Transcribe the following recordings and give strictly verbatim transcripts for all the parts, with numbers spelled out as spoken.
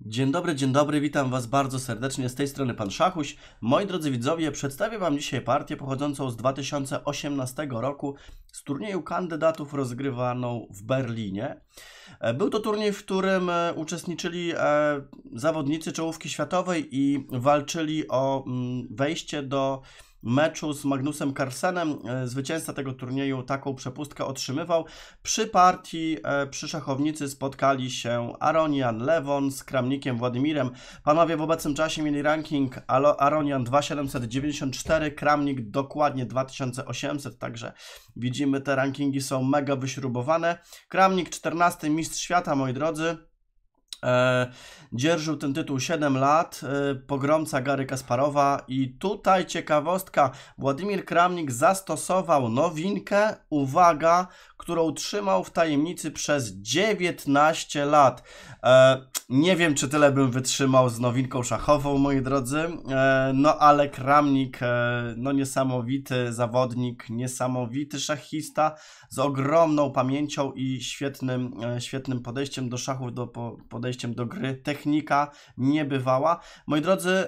Dzień dobry, dzień dobry, witam Was bardzo serdecznie, z tej strony Pan Szachuś. Moi drodzy widzowie, przedstawię Wam dzisiaj partię pochodzącą z dwa tysiące osiemnastego roku z turnieju kandydatów rozgrywaną w Berlinie. Był to turniej, w którym uczestniczyli zawodnicy czołówki światowej i walczyli o wejście do meczu z Magnusem Carlsenem. Zwycięzca tego turnieju taką przepustkę otrzymywał. Przy partii, przy szachownicy spotkali się Aronian, Levon z Kramnikiem, Władimirem. Panowie w obecnym czasie mieli ranking Aronian dwa tysiące siedemset dziewięćdziesiąt cztery, Kramnik dokładnie dwa tysiące osiemset, także widzimy, te rankingi są mega wyśrubowane. Kramnik czternasty, mistrz świata, moi drodzy. Dzierżył ten tytuł siedem lat, pogromca Gary Kasparowa. I tutaj ciekawostka, Władimir Kramnik zastosował nowinkę, uwaga, którą trzymał w tajemnicy przez dziewiętnaście lat. Nie wiem, czy tyle bym wytrzymał z nowinką szachową, moi drodzy, no ale Kramnik, no niesamowity zawodnik, niesamowity szachista z ogromną pamięcią i świetnym, świetnym podejściem do szachów, do podejściem do gry, technika niebywała. Moi drodzy,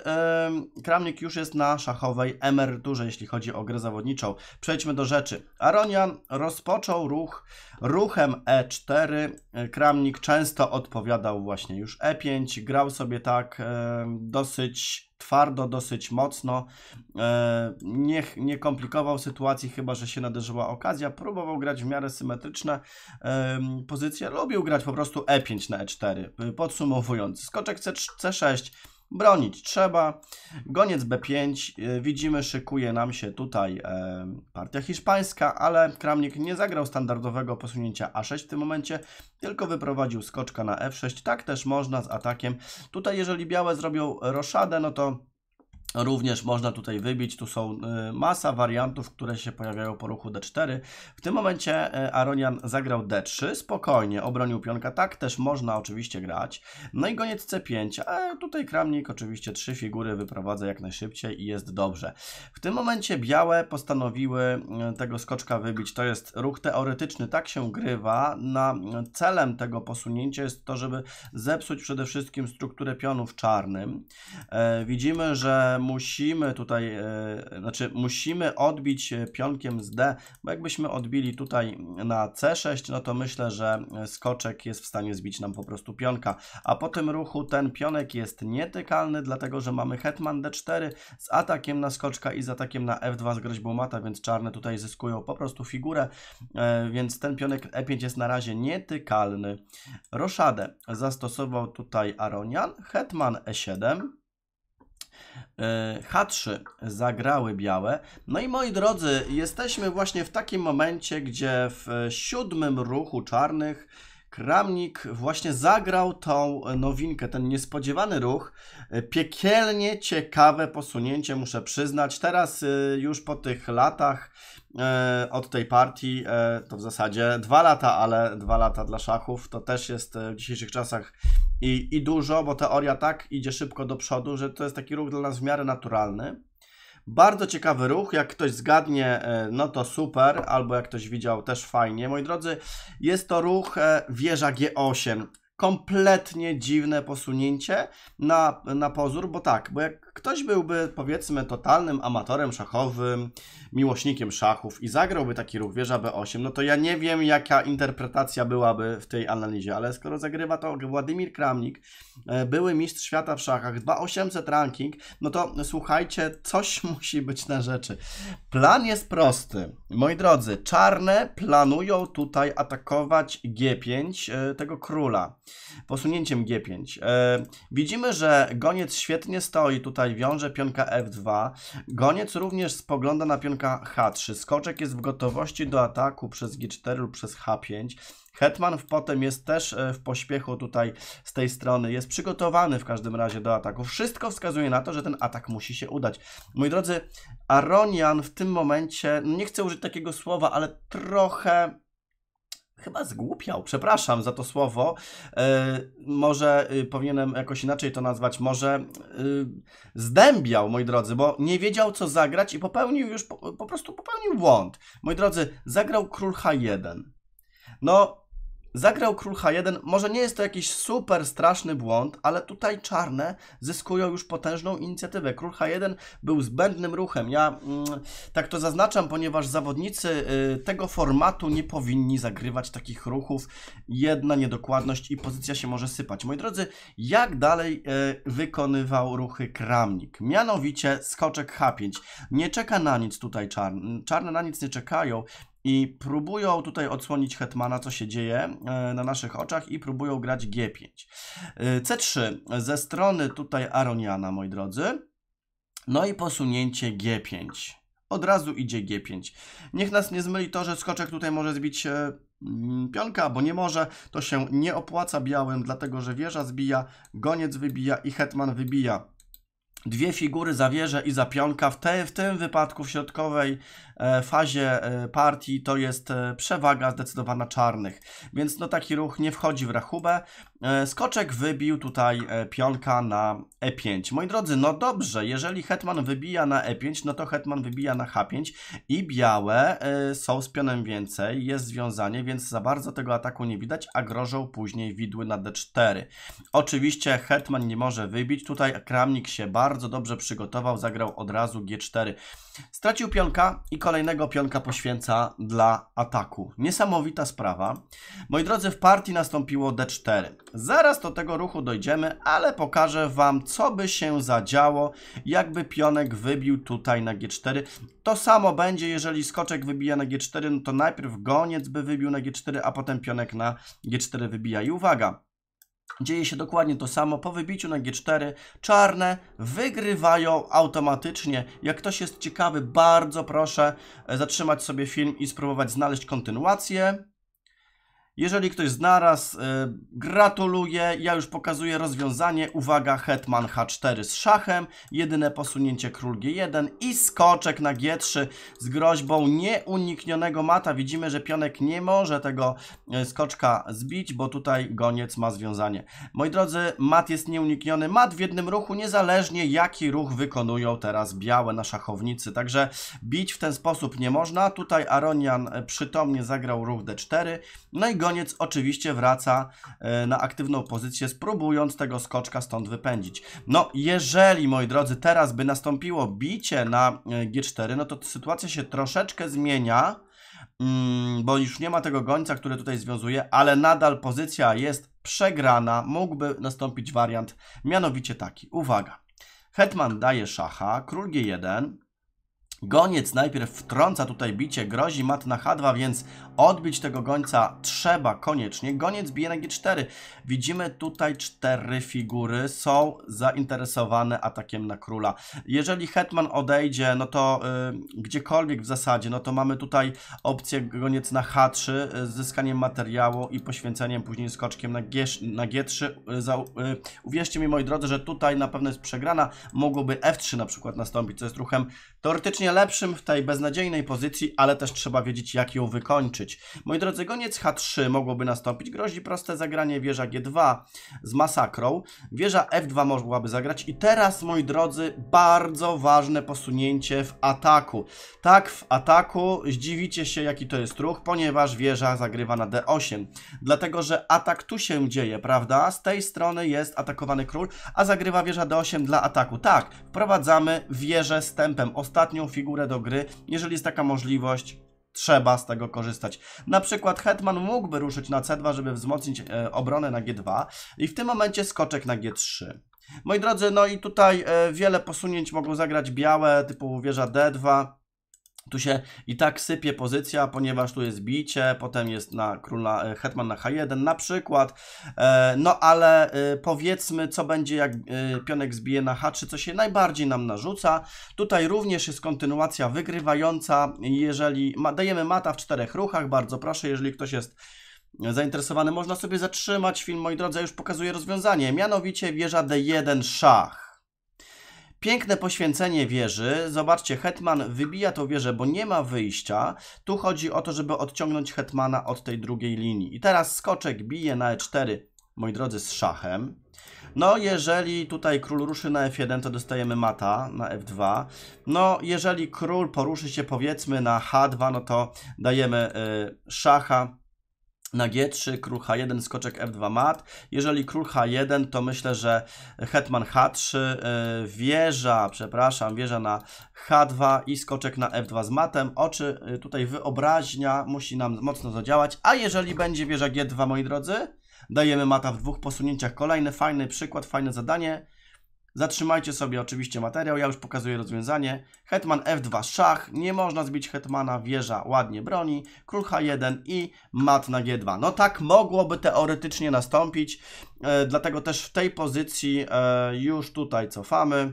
Kramnik już jest na szachowej emeryturze, jeśli chodzi o grę zawodniczą. Przejdźmy do rzeczy. Aronian rozpoczął ruch ruchem e cztery, Kramnik często odpowiadał właśnie już e pięć, grał sobie tak e, dosyć twardo, dosyć mocno, e, nie, nie komplikował sytuacji, chyba że się nadarzyła okazja, próbował grać w miarę symetryczne e, pozycje, lubił grać po prostu e pięć na e cztery. Podsumowując, skoczek c sześć, bronić trzeba, goniec b pięć, widzimy, szykuje nam się tutaj e, partia hiszpańska, ale Kramnik nie zagrał standardowego posunięcia a sześć w tym momencie, tylko wyprowadził skoczka na f sześć, tak też można z atakiem. Tutaj jeżeli białe zrobią roszadę, no to również można tutaj wybić, tu są masa wariantów, które się pojawiają po ruchu d cztery. W tym momencie Aronian zagrał d trzy, spokojnie obronił pionka, tak też można oczywiście grać. No i goniec c pięć, a tutaj Kramnik oczywiście trzy figury wyprowadza jak najszybciej i jest dobrze. W tym momencie białe postanowiły tego skoczka wybić, to jest ruch teoretyczny, tak się grywa. Na celem tego posunięcia jest to, żeby zepsuć przede wszystkim strukturę pionów czarnym. Widzimy, że musimy tutaj, e, znaczy musimy odbić pionkiem z d, bo jakbyśmy odbili tutaj na c sześć, no to myślę, że skoczek jest w stanie zbić nam po prostu pionka, a po tym ruchu ten pionek jest nietykalny, dlatego że mamy hetman d cztery z atakiem na skoczka i z atakiem na f dwa z groźbą mata, więc czarne tutaj zyskują po prostu figurę, e, więc ten pionek e pięć jest na razie nietykalny. Roszadę zastosował tutaj Aronian, hetman e siedem, h trzy zagrały białe. No i moi drodzy, jesteśmy właśnie w takim momencie, gdzie w siódmym ruchu czarnych Kramnik właśnie zagrał tą nowinkę, ten niespodziewany ruch, piekielnie ciekawe posunięcie, muszę przyznać. Teraz już po tych latach od tej partii, to w zasadzie dwa lata, ale dwa lata dla szachów to też jest w dzisiejszych czasach I, i dużo, bo teoria tak idzie szybko do przodu, że to jest taki ruch dla nas w miarę naturalny. Bardzo ciekawy ruch, jak ktoś zgadnie, no to super, albo jak ktoś widział, też fajnie. Moi drodzy, jest to ruch wieża g osiem. Kompletnie dziwne posunięcie na, na pozór, bo tak, bo jak ktoś byłby, powiedzmy, totalnym amatorem szachowym, miłośnikiem szachów i zagrałby taki ruch wieża b osiem, no to ja nie wiem, jaka interpretacja byłaby w tej analizie, ale skoro zagrywa to Władimir Kramnik, były mistrz świata w szachach, dwa tysiące osiemset ranking, no to słuchajcie, coś musi być na rzeczy. Plan jest prosty. Moi drodzy, czarne planują tutaj atakować g pięć, tego króla, posunięciem g pięć. Widzimy, że goniec świetnie stoi, tutaj wiąże pionka f dwa, goniec również spogląda na pionka h trzy, skoczek jest w gotowości do ataku przez g cztery lub przez h pięć, hetman potem jest też w pośpiechu tutaj z tej strony, jest przygotowany w każdym razie do ataku. Wszystko wskazuje na to, że ten atak musi się udać. Moi drodzy, Aronian w tym momencie, nie chcę użyć takiego słowa, ale trochę chyba zgłupiał, przepraszam za to słowo, yy, może yy, powinienem jakoś inaczej to nazwać, może yy, zdębiał, moi drodzy, bo nie wiedział, co zagrać i popełnił już, po, po prostu popełnił błąd. Moi drodzy, zagrał król h jeden. No, Zagrał król H jeden, może nie jest to jakiś super straszny błąd, ale tutaj czarne zyskują już potężną inicjatywę. Król H jeden był zbędnym ruchem. Ja mm, tak to zaznaczam, ponieważ zawodnicy y, tego formatu nie powinni zagrywać takich ruchów. Jedna niedokładność i pozycja się może sypać. Moi drodzy, jak dalej y, wykonywał ruchy Kramnik? Mianowicie skoczek H pięć. Nie czeka na nic tutaj czarny. Czarne na nic nie czekają. I próbują tutaj odsłonić hetmana, co się dzieje na naszych oczach, i próbują grać G pięć. C trzy ze strony tutaj Aroniana, moi drodzy. No i posunięcie G pięć. Od razu idzie G pięć. Niech nas nie zmyli to, że skoczek tutaj może zbić pionka, bo nie może. To się nie opłaca białym, dlatego że wieża zbija, goniec wybija i hetman wybija. Dwie figury za wieżę i za pionka. W, te, w tym wypadku w środkowej e, fazie e, partii to jest e, przewaga zdecydowana czarnych. Więc no taki ruch nie wchodzi w rachubę. E, skoczek wybił tutaj e, pionka na E pięć. Moi drodzy, no dobrze, jeżeli hetman wybija na E pięć, no to hetman wybija na H pięć i białe e, są z pionem więcej. Jest związanie, więc za bardzo tego ataku nie widać, a grożą później widły na D cztery. Oczywiście hetman nie może wybić. Tutaj Kramnik się bardzo Bardzo dobrze przygotował, zagrał od razu G cztery. Stracił pionka i kolejnego pionka poświęca dla ataku. Niesamowita sprawa. Moi drodzy, w partii nastąpiło D cztery. Zaraz do tego ruchu dojdziemy, ale pokażę wam, co by się zadziało, jakby pionek wybił tutaj na G cztery. To samo będzie, jeżeli skoczek wybija na G cztery, no to najpierw goniec by wybił na G cztery, a potem pionek na G cztery wybija. I uwaga! Dzieje się dokładnie to samo. Po wybiciu na G cztery czarne wygrywają automatycznie. Jak ktoś jest ciekawy, bardzo proszę zatrzymać sobie film i spróbować znaleźć kontynuację. Jeżeli ktoś znalazł, gratuluję. Ja już pokazuję rozwiązanie. Uwaga, hetman H cztery z szachem. Jedyne posunięcie król G jeden i skoczek na G trzy z groźbą nieuniknionego mata. Widzimy, że pionek nie może tego skoczka zbić, bo tutaj goniec ma związanie. Moi drodzy, mat jest nieunikniony. Mat w jednym ruchu, niezależnie jaki ruch wykonują teraz białe na szachownicy. Także bić w ten sposób nie można. Tutaj Aronian przytomnie zagrał ruch D cztery. No i goniec oczywiście wraca na aktywną pozycję, spróbując tego skoczka stąd wypędzić. No jeżeli, moi drodzy, teraz by nastąpiło bicie na G cztery, no to sytuacja się troszeczkę zmienia, bo już nie ma tego gońca, który tutaj związuje, ale nadal pozycja jest przegrana. Mógłby nastąpić wariant, mianowicie taki. Uwaga, hetman daje szacha, król G jeden. Goniec najpierw wtrąca tutaj bicie, grozi mat na H dwa, więc odbić tego gońca trzeba koniecznie. Goniec bije na G cztery. Widzimy tutaj cztery figury są zainteresowane atakiem na króla. Jeżeli hetman odejdzie, no to y, gdziekolwiek w zasadzie, no to mamy tutaj opcję goniec na H trzy z zyskaniem materiału i poświęceniem później skoczkiem na, G, na G trzy. Y, za, y, uwierzcie mi, moi drodzy, że tutaj na pewno jest przegrana. Mogłoby F trzy na przykład nastąpić, co jest ruchem teoretycznie lepszym w tej beznadziejnej pozycji, ale też trzeba wiedzieć, jak ją wykończyć. Moi drodzy, goniec H trzy mogłoby nastąpić. Grozi proste zagranie wieża G dwa z masakrą. Wieża F dwa mogłaby zagrać. I teraz, moi drodzy, bardzo ważne posunięcie w ataku. Tak, w ataku zdziwicie się, jaki to jest ruch, ponieważ wieża zagrywa na D osiem. Dlatego, że atak tu się dzieje, prawda? Z tej strony jest atakowany król, a zagrywa wieża D osiem dla ataku. Tak, wprowadzamy wieżę z tempem. Ostatnią figurę do gry, jeżeli jest taka możliwość, trzeba z tego korzystać. Na przykład hetman mógłby ruszyć na C dwa, żeby wzmocnić e, obronę na G dwa i w tym momencie skoczek na G trzy. Moi drodzy, no i tutaj e, wiele posunięć mogą zagrać białe, typu wieża D dwa. Tu się i tak sypie pozycja, ponieważ tu jest bicie, potem jest na króla hetman na H jeden na przykład. No ale powiedzmy, co będzie, jak pionek zbije na H trzy, co się najbardziej nam narzuca. Tutaj również jest kontynuacja wygrywająca. Jeżeli dajemy mata w czterech ruchach, bardzo proszę, jeżeli ktoś jest zainteresowany, można sobie zatrzymać film, moi drodzy, już pokazuje rozwiązanie. Mianowicie wieża D jeden szach. Piękne poświęcenie wieży. Zobaczcie, hetman wybija tą wieżę, bo nie ma wyjścia. Tu chodzi o to, żeby odciągnąć hetmana od tej drugiej linii. I teraz skoczek bije na E cztery, moi drodzy, z szachem. No, jeżeli tutaj król ruszy na F jeden, to dostajemy mata na F dwa. No, jeżeli król poruszy się, powiedzmy, na H dwa, no to dajemy y, szacha. na G trzy, król H jeden, skoczek F dwa mat. Jeżeli król H jeden, to myślę, że hetman H trzy, wieża, przepraszam, wieża na H dwa i skoczek na F dwa z matem. Oczy, tutaj wyobraźnia musi nam mocno zadziałać. A jeżeli będzie wieża G dwa, moi drodzy, dajemy mata w dwóch posunięciach. Kolejny fajny przykład, fajne zadanie. Zatrzymajcie sobie oczywiście materiał, ja już pokazuję rozwiązanie. Hetman F dwa, szach, nie można zbić hetmana, wieża ładnie broni, król H jeden i mat na G dwa. No tak mogłoby teoretycznie nastąpić, e, dlatego też w tej pozycji e, już tutaj cofamy.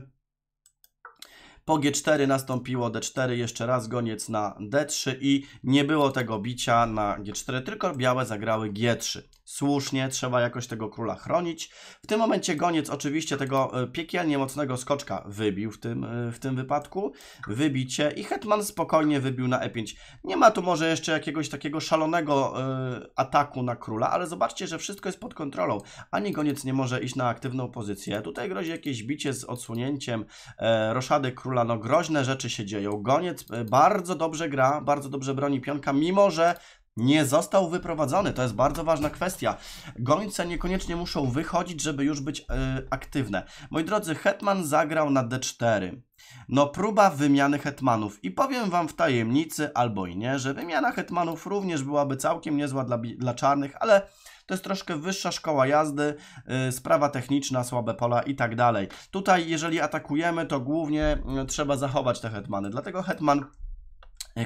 Po G cztery nastąpiło D cztery, jeszcze raz goniec na D trzy i nie było tego bicia na G cztery, tylko białe zagrały G trzy. Słusznie, trzeba jakoś tego króla chronić. W tym momencie goniec oczywiście tego piekielnie mocnego skoczka wybił w tym, w tym wypadku. Wybicie i hetman spokojnie wybił na E pięć. Nie ma tu może jeszcze jakiegoś takiego szalonego y, ataku na króla, ale zobaczcie, że wszystko jest pod kontrolą. Ani goniec nie może iść na aktywną pozycję. Tutaj grozi jakieś bicie z odsunięciem e, roszady króla. No groźne rzeczy się dzieją. Goniec bardzo dobrze gra, bardzo dobrze broni pionka, mimo że nie został wyprowadzony, to jest bardzo ważna kwestia. Gońce niekoniecznie muszą wychodzić, żeby już być yy, aktywne. Moi drodzy, hetman zagrał na D cztery. No próba wymiany hetmanów. I powiem wam w tajemnicy, albo i nie, że wymiana hetmanów również byłaby całkiem niezła dla, dla czarnych, ale to jest troszkę wyższa szkoła jazdy, yy, sprawa techniczna, słabe pola i tak dalej. Tutaj jeżeli atakujemy, to głównie yy, trzeba zachować te hetmany. Dlatego hetman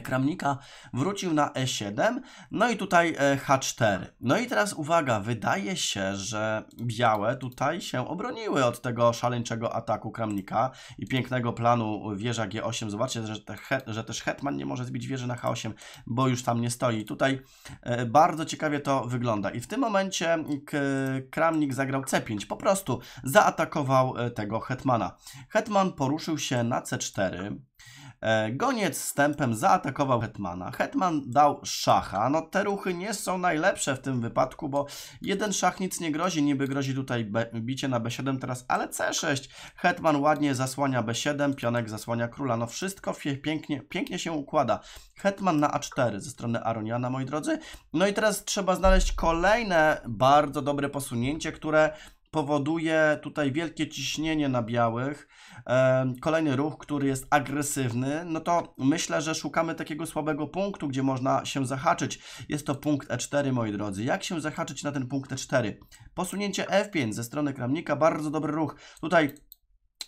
Kramnika wrócił na E siedem, no i tutaj H cztery. No i teraz uwaga, wydaje się, że białe tutaj się obroniły od tego szaleńczego ataku Kramnika i pięknego planu wieża G osiem. Zobaczcie, że, te, że też hetman nie może zbić wieży na H osiem, bo już tam nie stoi. Tutaj bardzo ciekawie to wygląda. I w tym momencie Kramnik zagrał C pięć, po prostu zaatakował tego hetmana. Hetman poruszył się na C cztery. Goniec z tempem zaatakował hetmana. Hetman dał szacha. No te ruchy nie są najlepsze w tym wypadku, bo jeden szach nic nie grozi. Niby grozi tutaj bicie na B siedem teraz, ale C sześć. Hetman ładnie zasłania B siedem, pionek zasłania króla. No wszystko pięknie, pięknie się układa. Hetman na A cztery ze strony Aroniana, moi drodzy. No i teraz trzeba znaleźć kolejne bardzo dobre posunięcie, które powoduje tutaj wielkie ciśnienie na białych. Kolejny ruch, który jest agresywny, no to myślę, że szukamy takiego słabego punktu, gdzie można się zahaczyć. Jest to punkt E cztery, moi drodzy. Jak się zahaczyć na ten punkt E cztery? Posunięcie F pięć ze strony Kramnika, bardzo dobry ruch. Tutaj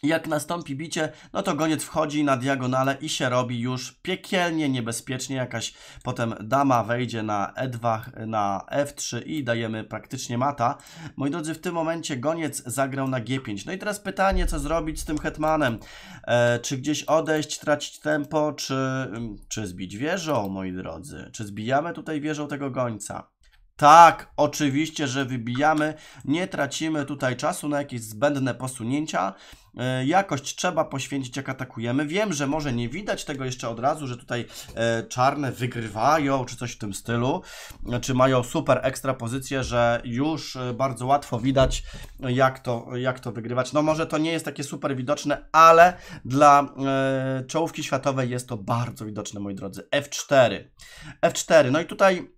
jak nastąpi bicie, no to goniec wchodzi na diagonale i się robi już piekielnie niebezpiecznie. Jakaś potem dama wejdzie na E dwa, na F trzy i dajemy praktycznie mata. Moi drodzy, w tym momencie goniec zagrał na G pięć. No i teraz pytanie, co zrobić z tym hetmanem? E, czy gdzieś odejść, tracić tempo, czy, czy zbić wieżą, moi drodzy? Czy zbijamy tutaj wieżą tego gońca? Tak, oczywiście, że wybijamy, nie tracimy tutaj czasu na jakieś zbędne posunięcia. E, jakość trzeba poświęcić, jak atakujemy. Wiem, że może nie widać tego jeszcze od razu, że tutaj e, czarne wygrywają, czy coś w tym stylu, czy mają super ekstra pozycję, że już bardzo łatwo widać, jak to, jak to wygrywać. No może to nie jest takie super widoczne, ale dla e, czołówki światowej jest to bardzo widoczne, moi drodzy. F cztery. F cztery, no i tutaj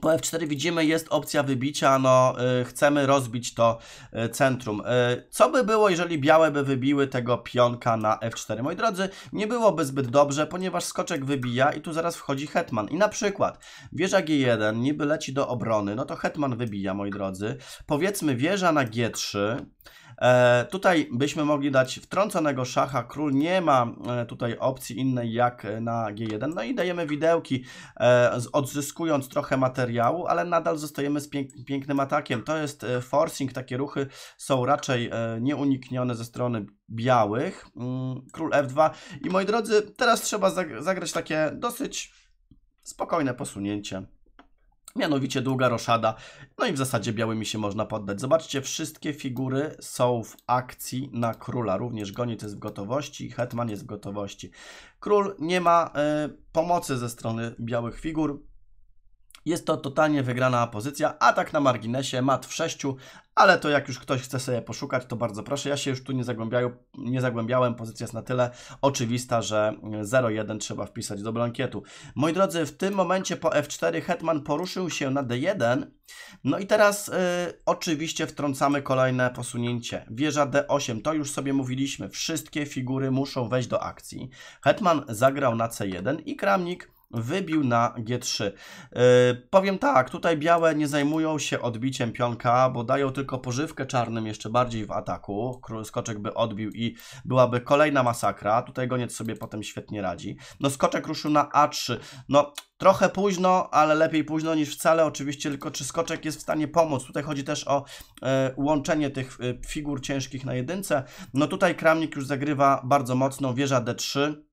po F cztery widzimy, jest opcja wybicia, no y, chcemy rozbić to y, centrum. Y, co by było, jeżeli białe by wybiły tego pionka na F cztery? Moi drodzy, nie byłoby zbyt dobrze, ponieważ skoczek wybija i tu zaraz wchodzi hetman. I na przykład wieża G jeden niby leci do obrony, no to hetman wybija, moi drodzy. Powiedzmy wieża na G trzy. E, tutaj byśmy mogli dać wtrąconego szacha, król nie ma e, tutaj opcji innej jak na G jeden, no i dajemy widełki, e, odzyskując trochę materiału, ale nadal zostajemy z pięk pięknym atakiem. To jest e, forcing, takie ruchy są raczej e, nieuniknione ze strony białych. Mm, król F dwa i moi drodzy, teraz trzeba zag zagrać takie dosyć spokojne posunięcie. Mianowicie długa roszada, no i w zasadzie białymi się można poddać. Zobaczcie, wszystkie figury są w akcji na króla. Również goniec jest w gotowości, hetman jest w gotowości. Król nie ma y, pomocy ze strony białych figur. Jest to totalnie wygrana pozycja. Atak na marginesie, mat w sześciu, ale to jak już ktoś chce sobie poszukać, to bardzo proszę. Ja się już tu nie zagłębiałem, nie zagłębiałem. Pozycja jest na tyle oczywista, że zero jeden trzeba wpisać do blankietu. Moi drodzy, w tym momencie po F cztery hetman poruszył się na D jeden. No i teraz y, oczywiście wtrącamy kolejne posunięcie. Wieża D osiem, to już sobie mówiliśmy. Wszystkie figury muszą wejść do akcji. Hetman zagrał na C jeden i Kramnik wybił na G trzy. Yy, powiem tak, tutaj białe nie zajmują się odbiciem pionka, bo dają tylko pożywkę czarnym jeszcze bardziej w ataku. Król skoczek by odbił i byłaby kolejna masakra. Tutaj goniec sobie potem świetnie radzi. No skoczek ruszył na A trzy. No trochę późno, ale lepiej późno niż wcale. Oczywiście tylko czy skoczek jest w stanie pomóc. Tutaj chodzi też o e, łączenie tych e, figur ciężkich na jedynce. No tutaj Kramnik już zagrywa bardzo mocno. Wieża D trzy.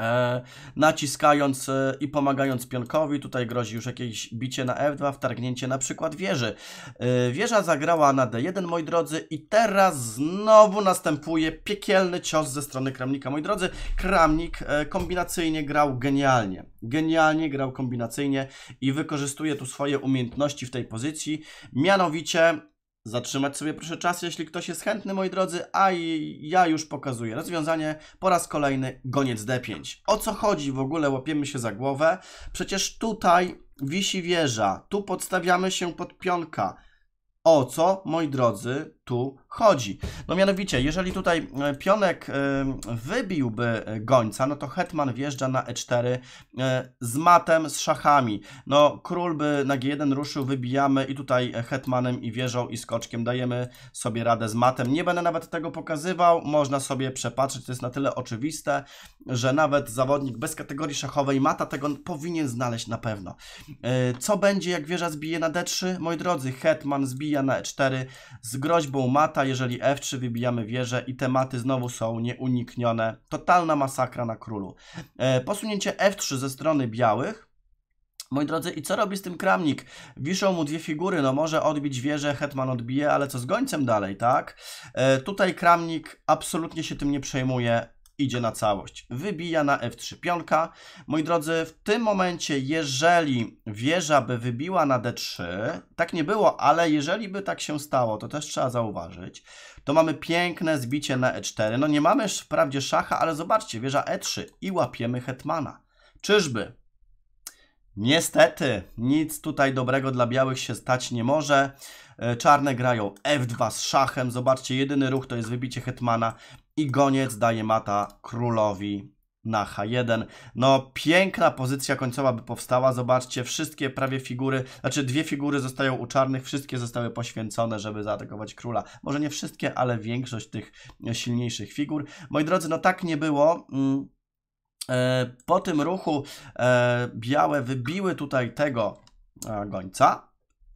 E, naciskając e, i pomagając pionkowi, tutaj grozi już jakieś bicie na F dwa, wtargnięcie na przykład wieży. E, wieża zagrała na D jeden, moi drodzy, i teraz znowu następuje piekielny cios ze strony Kramnika. Moi drodzy, Kramnik e, kombinacyjnie grał genialnie. Genialnie grał kombinacyjnie i wykorzystuje tu swoje umiejętności w tej pozycji, mianowicie zatrzymać sobie proszę czas, jeśli ktoś jest chętny, moi drodzy, a i ja już pokazuję rozwiązanie. Po raz kolejny goniec D pięć. O co chodzi w ogóle? Łapiemy się za głowę. Przecież tutaj wisi wieża, tu podstawiamy się pod pionka. O co, moi drodzy, tu chodzi? No mianowicie, jeżeli tutaj pionek wybiłby gońca, no to hetman wjeżdża na E cztery z matem, z szachami. No król by na G jeden ruszył, wybijamy i tutaj hetmanem i wieżą i skoczkiem dajemy sobie radę z matem. Nie będę nawet tego pokazywał, można sobie przepatrzeć, to jest na tyle oczywiste, że nawet zawodnik bez kategorii szachowej mata tego powinien znaleźć na pewno. Co będzie, jak wieża zbije na D trzy? Moi drodzy, hetman zbija na E cztery z groźbą mata, jeżeli F trzy wybijamy wieżę i te maty znowu są nieuniknione. Totalna masakra na królu. E, posunięcie F trzy ze strony białych. Moi drodzy, i co robi z tym Kramnik? Wiszą mu dwie figury, no może odbić wieżę, hetman odbije, ale co z gońcem dalej, tak? E, tutaj Kramnik absolutnie się tym nie przejmuje. Idzie na całość. Wybija na F trzy pionka. Moi drodzy, w tym momencie, jeżeli wieża by wybiła na D trzy, tak nie było, ale jeżeli by tak się stało, to też trzeba zauważyć, to mamy piękne zbicie na E cztery. No nie mamy wprawdzie szacha, ale zobaczcie, wieża E trzy i łapiemy hetmana. Czyżby? Niestety, nic tutaj dobrego dla białych się stać nie może. Czarne grają F dwa z szachem. Zobaczcie, jedyny ruch to jest wybicie hetmana. I goniec daje mata królowi na H jeden. No piękna pozycja końcowa by powstała. Zobaczcie, wszystkie prawie figury, znaczy dwie figury zostają u czarnych, wszystkie zostały poświęcone, żeby zaatakować króla. Może nie wszystkie, ale większość tych silniejszych figur. Moi drodzy, no tak nie było. Po tym ruchu białe wybiły tutaj tego gońca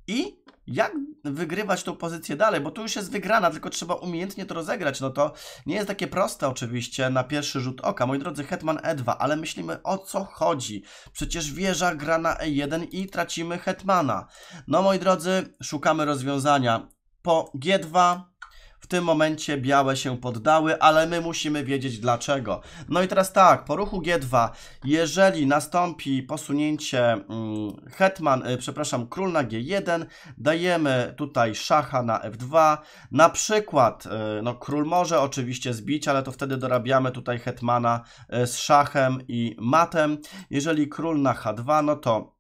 i jak wygrywać tą pozycję dalej, bo tu już jest wygrana, tylko trzeba umiejętnie to rozegrać. No to nie jest takie proste oczywiście na pierwszy rzut oka. Moi drodzy, hetman E dwa, ale myślimy, o co chodzi. Przecież wieża gra na E jeden i tracimy hetmana. No moi drodzy, szukamy rozwiązania. Po G dwa w tym momencie białe się poddały, ale my musimy wiedzieć dlaczego. No i teraz tak, po ruchu G dwa, jeżeli nastąpi posunięcie hmm, hetman, y, przepraszam, król na G jeden, dajemy tutaj szacha na F dwa, na przykład, y, no król może oczywiście zbić, ale to wtedy dorabiamy tutaj hetmana y, z szachem i matem. Jeżeli król na H dwa, no to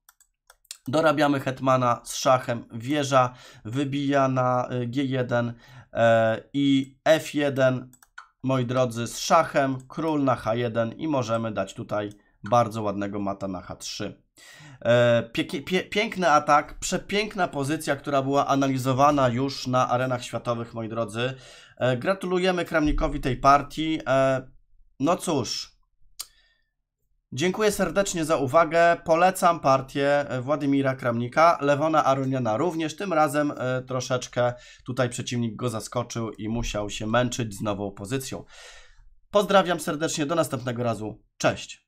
dorabiamy hetmana z szachem, wieża wybija na y, G jeden, i F jeden, moi drodzy, z szachem, król na H jeden i możemy dać tutaj bardzo ładnego mata na H trzy. Pie pie piękny atak, przepiękna pozycja, która była analizowana już na arenach światowych, moi drodzy. Gratulujemy Kramnikowi tej partii. No cóż, dziękuję serdecznie za uwagę, polecam partię Władimira Kramnika, Lewona Aroniana również, tym razem y, troszeczkę tutaj przeciwnik go zaskoczył i musiał się męczyć z nową pozycją. Pozdrawiam serdecznie, do następnego razu, cześć!